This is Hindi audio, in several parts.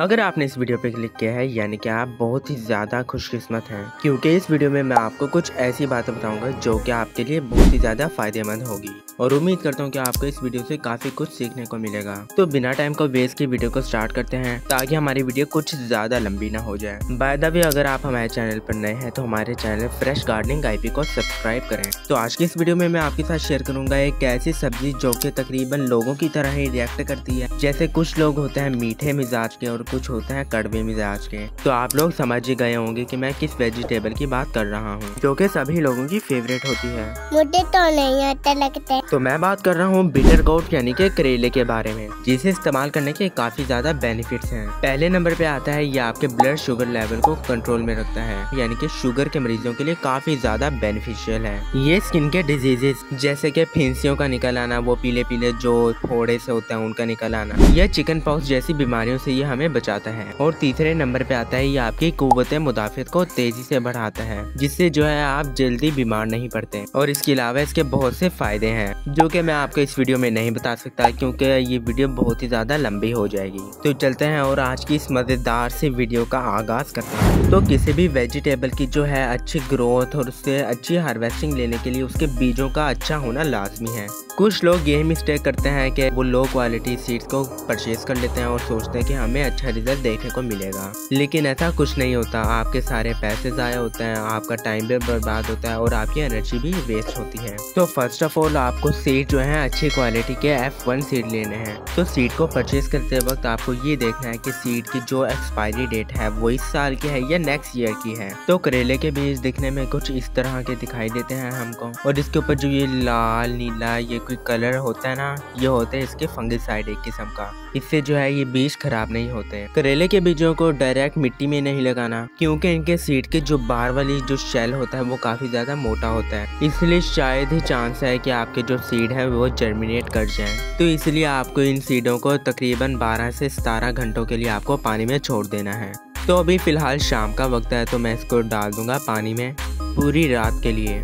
अगर आपने इस वीडियो पे क्लिक किया है यानी कि आप बहुत ही ज़्यादा खुशकिस्मत हैं, क्योंकि इस वीडियो में मैं आपको कुछ ऐसी बातें बताऊंगा जो कि आपके लिए बहुत ही ज़्यादा फायदेमंद होगी और उम्मीद करता हूं कि आपको इस वीडियो से काफ़ी कुछ सीखने को मिलेगा। तो बिना टाइम को वेस्ट के वीडियो को स्टार्ट करते हैं ताकि हमारी वीडियो कुछ ज़्यादा लंबी ना हो जाए। बाय द वे, अगर आप हमारे चैनल पर नए हैं तो हमारे चैनल फ्रेश गार्डनिंग आईपी को सब्सक्राइब करें। तो आज की इस वीडियो में मैं आपके साथ शेयर करूँगा एक ऐसी सब्जी जो कि तकरीबन लोगों की तरह ही रिएक्ट करती है। जैसे कुछ लोग होते हैं मीठे मिजाज के और कुछ होते हैं कड़वे मिजाज के। तो आप लोग समझ ही गए होंगे कि मैं किस वेजिटेबल की बात कर रहा हूँ जो कि सभी लोगों की फेवरेट होती है। मुझे तो नहीं आता लगता है। तो मैं बात कर रहा हूँ बिटर गोट यानी के करेले के बारे में, जिसे इस्तेमाल करने के काफी ज्यादा बेनिफिट्स हैं। पहले नंबर पे आता है ये आपके ब्लड शुगर लेवल को कंट्रोल में रखता है, यानी कि शुगर के मरीजों के लिए काफी ज्यादा बेनिफिशियल है। ये स्किन के डिजीजेस जैसे कि फींसियों का निकल आना, वो पीले पीले जो फोड़े से होता है उनका निकल आना, यह चिकन पॉक्स जैसी बीमारियों से ये हमें बचाता है। और तीसरे नंबर पे आता है ये आपकी कुव्वत मुदाफियत को तेजी से बढ़ाता है, जिससे जो है आप जल्दी बीमार नहीं पड़ते। और इसके अलावा इसके बहुत से फायदे हैं जो कि मैं आपको इस वीडियो में नहीं बता सकता क्योंकि ये वीडियो बहुत ही ज्यादा लंबी हो जाएगी। तो चलते हैं और आज की इस मजेदार से वीडियो का आगाज करते हैं। तो किसी भी वेजिटेबल की जो है अच्छी ग्रोथ और उससे अच्छी हार्वेस्टिंग लेने के लिए उसके बीजों का अच्छा होना लाजमी है। कुछ लोग यही मिस्टेक करते हैं कि वो लो क्वालिटी सीड्स को परचेज कर लेते हैं और सोचते हैं कि हमें अच्छा रिजल्ट देखने को मिलेगा, लेकिन ऐसा कुछ नहीं होता। आपके सारे पैसे ज़ाया होते हैं, आपका टाइम भी बर्बाद होता है और आपकी एनर्जी भी वेस्ट होती है। तो फर्स्ट ऑफ ऑल आपको सीड जो है अच्छी क्वालिटी के F1 सीड लेने हैं। तो सीड को परचेज करते वक्त आपको ये देखना है कि सीड की जो एक्सपायरी डेट है वो इस साल की है या नेक्स्ट ईयर की है। तो करेले के बीज दिखने में कुछ इस तरह के दिखाई देते हैं हमको, और इसके ऊपर जो ये लाल नीला ये कोई कलर होता है ना, ये होता है इसके फंगिसाइड एक किस्म का। इससे जो है ये बीज खराब नहीं होते। करेले के बीजों को डायरेक्ट मिट्टी में नहीं लगाना क्योंकि इनके सीड के जो बाहर वाली जो शेल होता है वो काफी ज्यादा मोटा होता है, इसलिए शायद ही चांस है कि आपके जो सीड है वो जर्मिनेट कर जाए। तो इसलिए आपको इन सीडों को तकरीबन 12 से 17 घंटों के लिए आपको पानी में छोड़ देना है। तो अभी फिलहाल शाम का वक्त है तो मैं इसको डाल दूंगा पानी में पूरी रात के लिए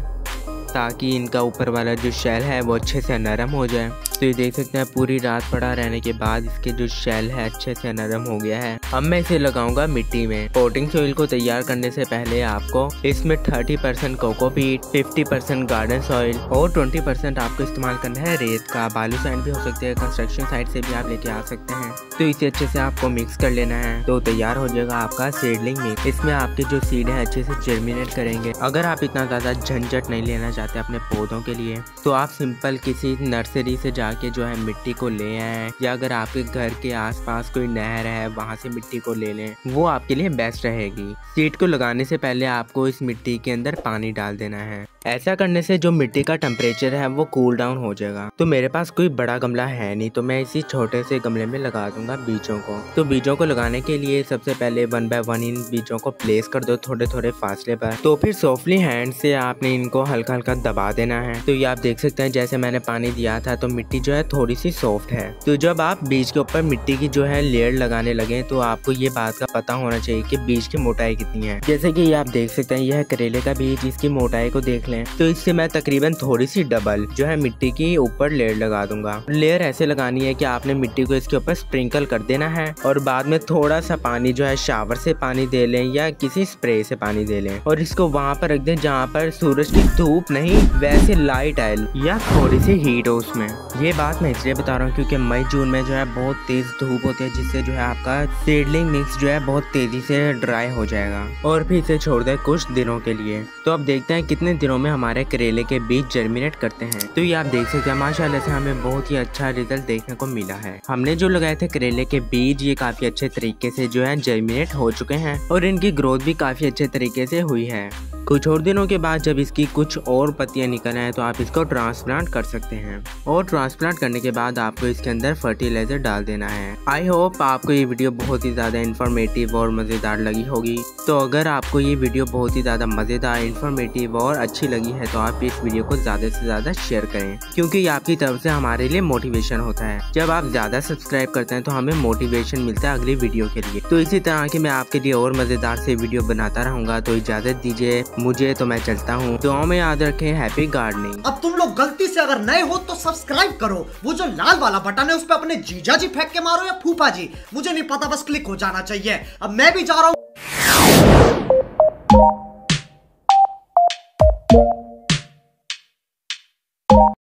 ताकि इनका ऊपर वाला जो शेल है वो अच्छे से नरम हो जाए। तो ये देख सकते हैं पूरी रात पड़ा रहने के बाद इसके जो शेल है अच्छे से नरम हो गया है। अब मैं इसे लगाऊंगा मिट्टी में। पोटिंग सोइल को तैयार करने से पहले आपको इसमें 30% कोकोपीट, 50% गार्डन सॉइल और 20% आपको इस्तेमाल करना है रेत का। बालू सैंड भी हो सकते हैं, कंस्ट्रक्शन साइट से भी आप लेके आ सकते हैं। तो इसे अच्छे से आपको मिक्स कर लेना है। तो तैयार हो जाएगा आपका सीडलिंग मिक्स। इसमें आपके जो सीड है अच्छे से जर्मिनेट करेंगे। अगर आप इतना ज्यादा झंझट नहीं लेना चाहते अपने पौधों के लिए तो आप सिंपल किसी नर्सरी से जाके जो है मिट्टी को ले आए, या अगर आपके घर के आसपास कोई नहर है वहाँ से मिट्टी को ले लें, वो आपके लिए बेस्ट रहेगी। सीड को लगाने से पहले आपको इस मिट्टी के अंदर पानी डाल देना है। ऐसा करने से जो मिट्टी का टेम्परेचर है वो कूल डाउन हो जाएगा। तो मेरे पास कोई बड़ा गमला है नहीं तो मैं इसी छोटे से गमले में लगा दूंगा बीजों को। तो बीजों को लगाने के लिए सबसे पहले 1 by 1 इन बीजों को प्लेस कर दो थोड़े थोड़े फासले पर। तो फिर सॉफ्टली हैंड से आपने इनको हल्का हल्का दबा देना है। तो ये आप देख सकते हैं जैसे मैंने पानी दिया था तो मिट्टी जो है थोड़ी सी सॉफ्ट है। तो जब आप बीज के ऊपर मिट्टी की जो है लेयर लगाने लगे तो आपको ये बात का पता होना चाहिए कि बीज की मोटाई कितनी है। जैसे कि आप देख सकते हैं यह करेले का बीज, इसकी मोटाई को देख तो इससे मैं तकरीबन थोड़ी सी डबल जो है मिट्टी की ऊपर लेयर लगा दूंगा। लेयर ऐसे लगानी है कि आपने मिट्टी को इसके ऊपर स्प्रिंकल कर देना है और बाद में थोड़ा सा पानी जो है शावर से पानी दे लें या किसी स्प्रे से पानी दे लें और इसको वहाँ पर रख दें जहाँ पर सूरज की धूप नहीं वैसे लाइट आए या थोड़ी सी हीट हो उसमें। ये बात मैं इसलिए बता रहा हूँ क्योंकि मई जून में जो है बहुत तेज धूप होती है जिससे जो है आपका सीडलिंग मिक्स जो है बहुत तेजी से ड्राई हो जाएगा और फिर इसे छोड़ दें कुछ दिनों के लिए। तो अब देखते हैं कितने दिनों में हमारे करेले के बीज जर्मिनेट करते हैं। तो ये आप देख सकते हैं माशाल्लाह से हमें बहुत ही अच्छा रिजल्ट देखने को मिला है। हमने जो लगाए थे करेले के बीज ये काफी अच्छे तरीके से जो है जर्मिनेट हो चुके हैं और इनकी ग्रोथ भी काफी अच्छे तरीके से हुई है। कुछ और दिनों के बाद जब इसकी कुछ और पत्तियां निकल आए तो आप इसको ट्रांसप्लांट कर सकते हैं और ट्रांसप्लांट करने के बाद आपको इसके अंदर फर्टिलाइजर डाल देना है। आई होप आपको ये वीडियो बहुत ही ज़्यादा इन्फॉर्मेटिव और मज़ेदार लगी होगी। तो अगर आपको ये वीडियो बहुत ही ज़्यादा मज़ेदार, इन्फॉर्मेटिव और अच्छी लगी है तो आप इस वीडियो को ज़्यादा से ज़्यादा शेयर करें क्योंकि ये आपकी तरफ से हमारे लिए मोटिवेशन होता है। जब आप ज़्यादा सब्सक्राइब करते हैं तो हमें मोटिवेशन मिलता है अगली वीडियो के लिए। तो इसी तरह की मैं आपके लिए और मज़ेदार से वीडियो बनाता रहूँगा। तो इजाज़त दीजिए। मुझे तो मैं चलता हूँ, दुआओं में याद रखें, हैप्पी गार्डनिंग। अब तुम लोग गलती से अगर नए हो तो सब्सक्राइब करो, वो जो लाल वाला बटन है उस पर अपने जीजा जी फेंक के मारो या फूफा जी, मुझे नहीं पता, बस क्लिक हो जाना चाहिए। अब मैं भी जा रहा हूँ।